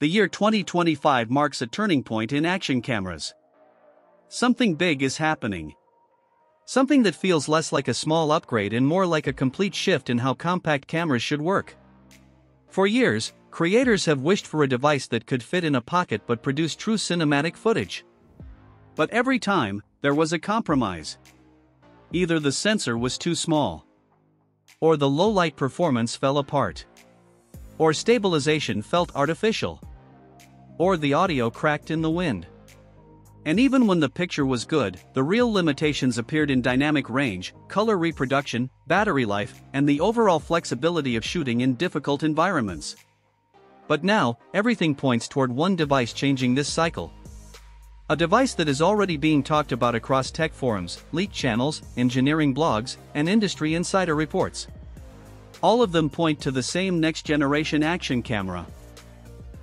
The year 2025 marks a turning point in action cameras. Something big is happening. Something that feels less like a small upgrade and more like a complete shift in how compact cameras should work. For years, creators have wished for a device that could fit in a pocket but produce true cinematic footage. But every time, there was a compromise. Either the sensor was too small, or the low-light performance fell apart, or stabilization felt artificial, or the audio cracked in the wind. And even when the picture was good, the real limitations appeared in dynamic range, color reproduction, battery life, and the overall flexibility of shooting in difficult environments. But now, everything points toward one device changing this cycle. A device that is already being talked about across tech forums, leak channels, engineering blogs, and industry insider reports. All of them point to the same next-generation action camera.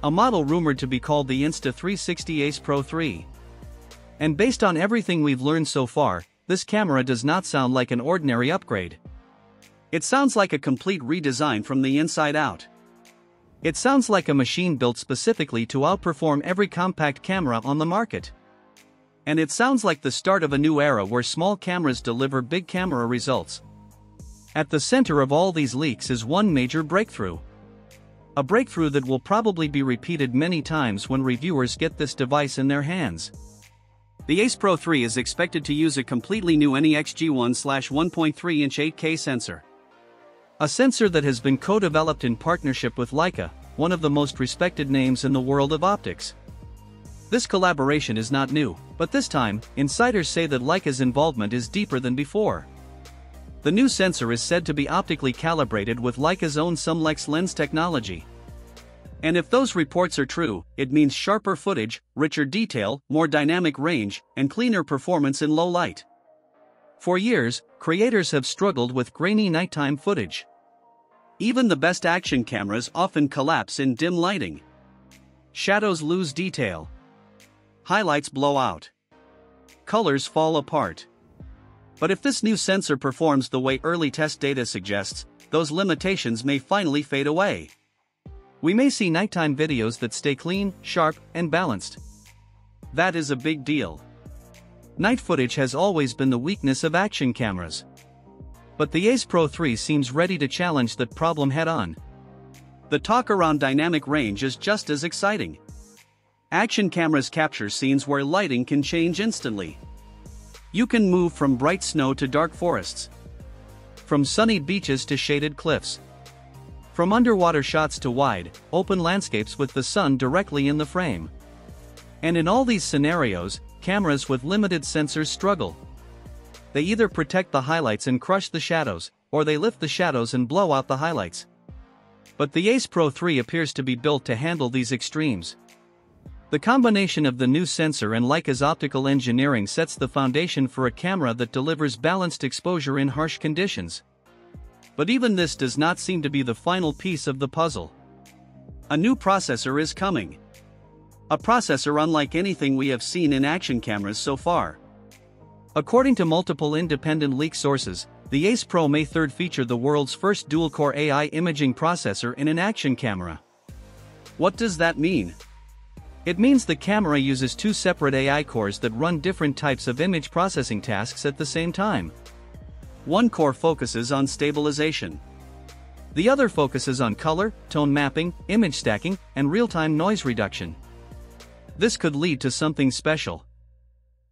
A model rumored to be called the Insta360 Ace Pro 3. And based on everything we've learned so far, this camera does not sound like an ordinary upgrade. It sounds like a complete redesign from the inside out. It sounds like a machine built specifically to outperform every compact camera on the market. And it sounds like the start of a new era where small cameras deliver big camera results. At the center of all these leaks is one major breakthrough. A breakthrough that will probably be repeated many times when reviewers get this device in their hands. The Ace Pro 3 is expected to use a completely new NEX G1/1.3-inch 8K sensor. A sensor that has been co-developed in partnership with Leica, one of the most respected names in the world of optics. This collaboration is not new, but this time, insiders say that Leica's involvement is deeper than before. The new sensor is said to be optically calibrated with Leica's own Summicron lens technology. And if those reports are true, it means sharper footage, richer detail, more dynamic range, and cleaner performance in low light. For years, creators have struggled with grainy nighttime footage. Even the best action cameras often collapse in dim lighting. Shadows lose detail. Highlights blow out. Colors fall apart. But if this new sensor performs the way early test data suggests, those limitations may finally fade away. We may see nighttime videos that stay clean, sharp, and balanced. That is a big deal. Night footage has always been the weakness of action cameras. But the Ace Pro 3 seems ready to challenge that problem head-on. The talk around dynamic range is just as exciting. Action cameras capture scenes where lighting can change instantly. You can move from bright snow to dark forests, from sunny beaches to shaded cliffs, from underwater shots to wide, open landscapes with the sun directly in the frame. And in all these scenarios, cameras with limited sensors struggle. They either protect the highlights and crush the shadows, or they lift the shadows and blow out the highlights. But the Ace Pro 3 appears to be built to handle these extremes. The combination of the new sensor and Leica's optical engineering sets the foundation for a camera that delivers balanced exposure in harsh conditions. But even this does not seem to be the final piece of the puzzle. A new processor is coming. A processor unlike anything we have seen in action cameras so far. According to multiple independent leak sources, the Ace Pro may 3 feature the world's first dual-core AI imaging processor in an action camera. What does that mean? It means the camera uses 2 separate AI cores that run different types of image processing tasks at the same time. One core focuses on stabilization. The other focuses on color, tone mapping, image stacking, and real-time noise reduction. This could lead to something special.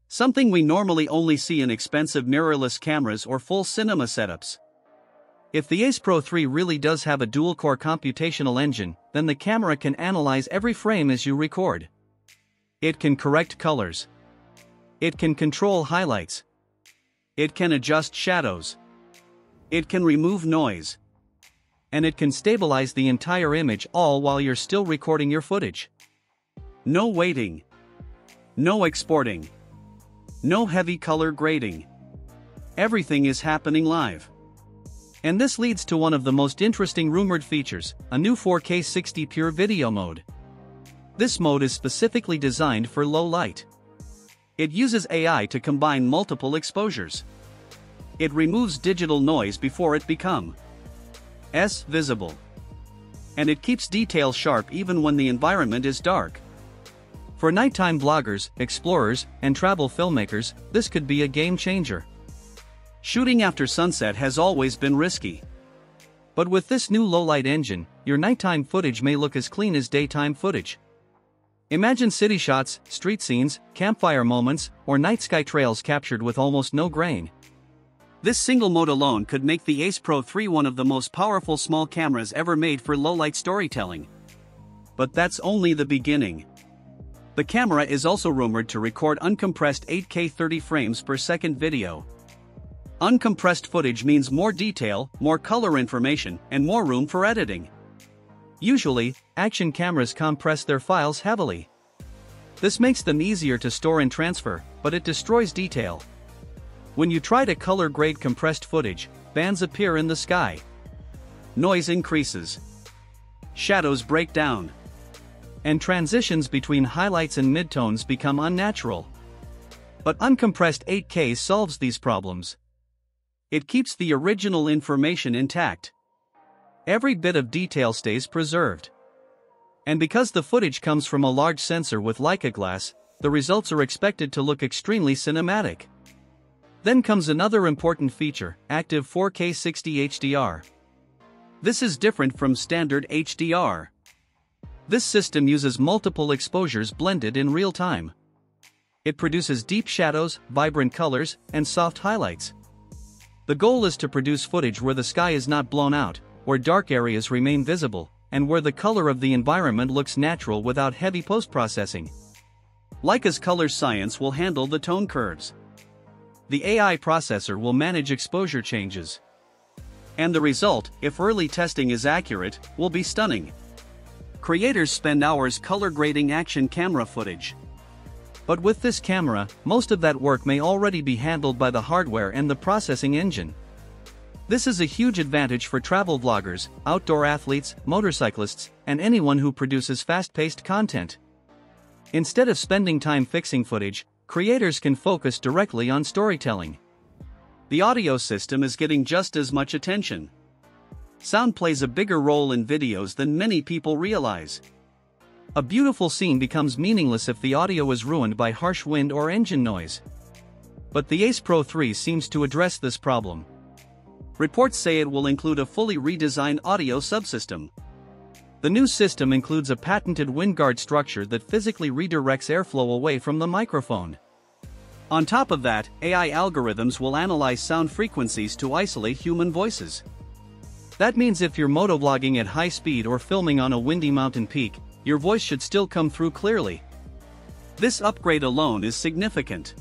Something we normally only see in expensive mirrorless cameras or full cinema setups. If the Ace Pro 3 really does have a dual-core computational engine, then the camera can analyze every frame as you record. It can correct colors. It can control highlights. It can adjust shadows. It can remove noise. And it can stabilize the entire image all while you're still recording your footage. No waiting. No exporting. No heavy color grading. Everything is happening live. And this leads to one of the most interesting rumored features, a new 4K 60 pure video mode. This mode is specifically designed for low light. It uses AI to combine multiple exposures. It removes digital noise before it becomes visible. and it keeps details sharp even when the environment is dark. For nighttime vloggers, explorers, and travel filmmakers, this could be a game changer. Shooting after sunset has always been risky. But with this new low-light engine, your nighttime footage may look as clean as daytime footage. Imagine city shots, street scenes, campfire moments, or night sky trails captured with almost no grain. This single mode alone could make the Ace Pro 3 one of the most powerful small cameras ever made for low-light storytelling. But that's only the beginning. The camera is also rumored to record uncompressed 8K 30 frames per second video. Uncompressed footage means more detail, more color information, and more room for editing. Usually, action cameras compress their files heavily. This makes them easier to store and transfer, but it destroys detail. When you try to color grade compressed footage, bands appear in the sky. Noise increases. Shadows break down. And transitions between highlights and midtones become unnatural. But uncompressed 8K solves these problems. It keeps the original information intact. Every bit of detail stays preserved. And because the footage comes from a large sensor with Leica glass, the results are expected to look extremely cinematic. Then comes another important feature, active 4K 60 HDR. This is different from standard HDR. This system uses multiple exposures blended in real time. It produces deep shadows, vibrant colors, and soft highlights. The goal is to produce footage where the sky is not blown out, where dark areas remain visible, and where the color of the environment looks natural without heavy post-processing. Leica's color science will handle the tone curves. The AI processor will manage exposure changes. And the result, if early testing is accurate, will be stunning. Creators spend hours color grading action camera footage. But with this camera, most of that work may already be handled by the hardware and the processing engine. This is a huge advantage for travel vloggers, outdoor athletes, motorcyclists, and anyone who produces fast-paced content. Instead of spending time fixing footage, creators can focus directly on storytelling. The audio system is getting just as much attention. Sound plays a bigger role in videos than many people realize. A beautiful scene becomes meaningless if the audio is ruined by harsh wind or engine noise. But the Ace Pro 3 seems to address this problem. Reports say it will include a fully redesigned audio subsystem. The new system includes a patented windguard structure that physically redirects airflow away from the microphone. On top of that, AI algorithms will analyze sound frequencies to isolate human voices. That means if you're motovlogging at high speed or filming on a windy mountain peak, your voice should still come through clearly. This upgrade alone is significant.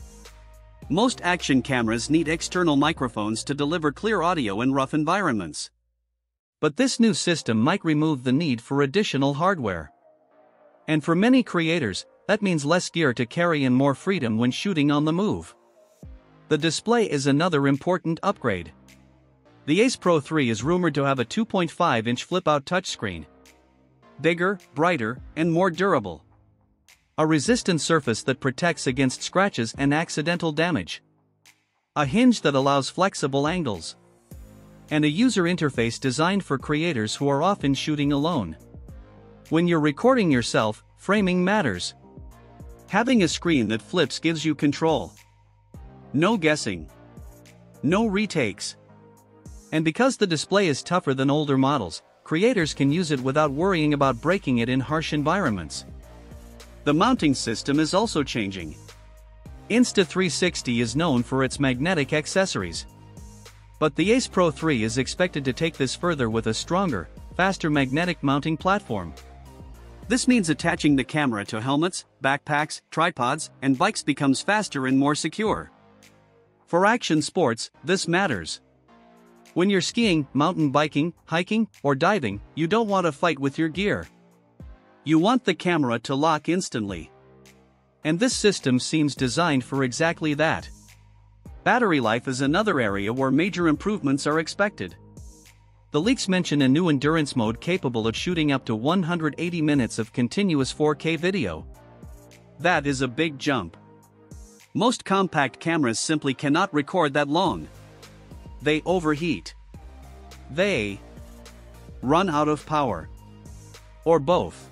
Most action cameras need external microphones to deliver clear audio in rough environments. But this new system might remove the need for additional hardware. And for many creators, that means less gear to carry and more freedom when shooting on the move. The display is another important upgrade. The Ace Pro 3 is rumored to have a 2.5-inch flip-out touchscreen. Bigger, brighter, and more durable. A resistant surface that protects against scratches and accidental damage. A hinge that allows flexible angles. And a user interface designed for creators who are often shooting alone. When you're recording yourself, framing matters. Having a screen that flips gives you control. No guessing. No retakes. And because the display is tougher than older models, creators can use it without worrying about breaking it in harsh environments. The mounting system is also changing. Insta360 is known for its magnetic accessories. But the Ace Pro 3 is expected to take this further with a stronger, faster magnetic mounting platform. This means attaching the camera to helmets, backpacks, tripods, and bikes becomes faster and more secure. For action sports, this matters. When you're skiing, mountain biking, hiking, or diving, you don't want to fight with your gear. You want the camera to lock instantly. And this system seems designed for exactly that. Battery life is another area where major improvements are expected. The leaks mention a new endurance mode capable of shooting up to 180 minutes of continuous 4K video. That is a big jump. Most compact cameras simply cannot record that long. They overheat. They run out of power. or both.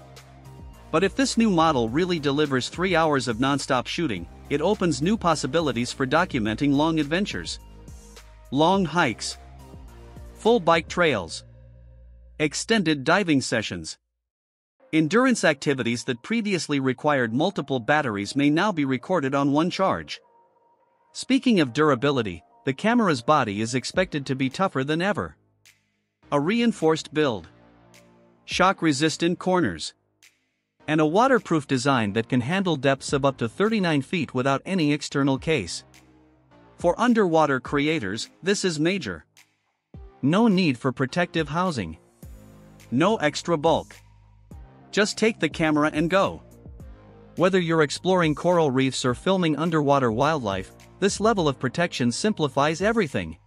But if this new model really delivers 3 hours of non-stop shooting, it opens new possibilities for documenting long adventures, long hikes, full bike trails, extended diving sessions. Endurance activities that previously required multiple batteries may now be recorded on one charge. Speaking of durability, the camera's body is expected to be tougher than ever. A reinforced build, shock-resistant corners, and a waterproof design that can handle depths of up to 39 feet without any external case. For underwater creators, this is major. No need for protective housing. No extra bulk. Just take the camera and go. Whether you're exploring coral reefs or filming underwater wildlife, this level of protection simplifies everything.